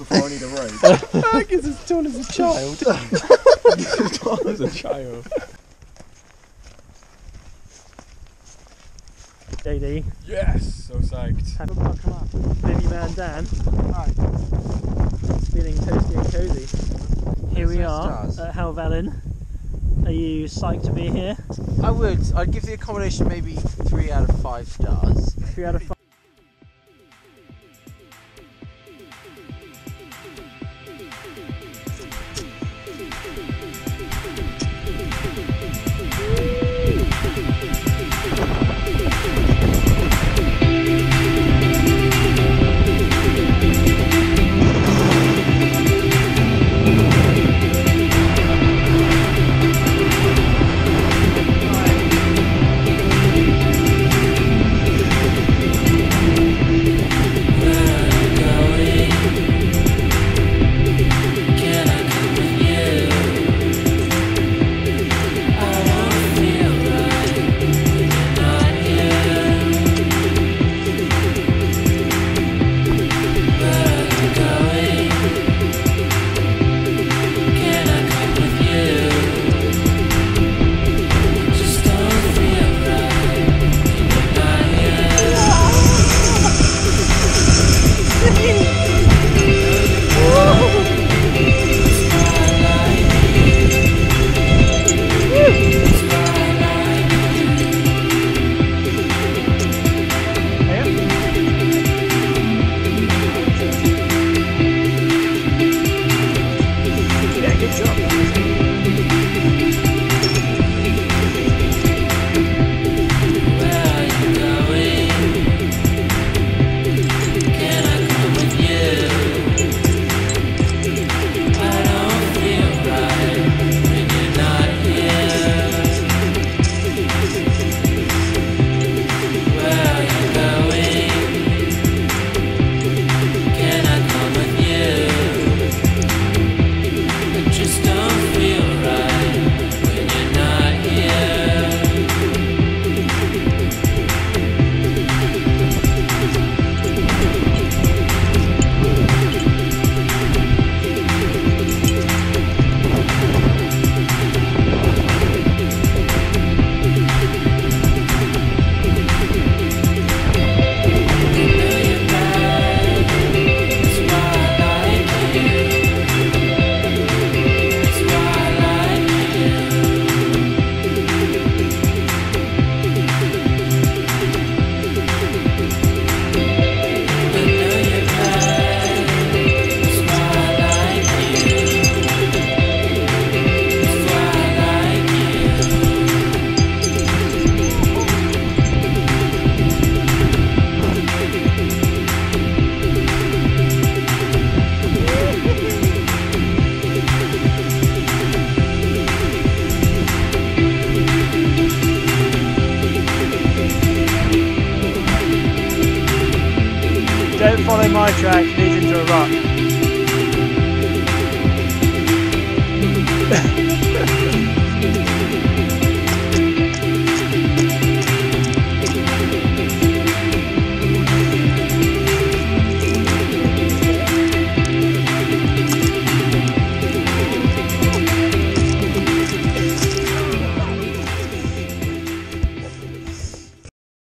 before I need a rope. I guess it's tall as a child. As tall as a child. JD. Yes, so psyched. Have a park, come up. Mini man Dan. Hi. Feeling toasty and cozy. Here we are at Helvellyn. Are you psyched to be here? I would. I'd give the accommodation maybe 3 out of 5 stars. 3 out of 5. Don't follow my track, it leads into a rock.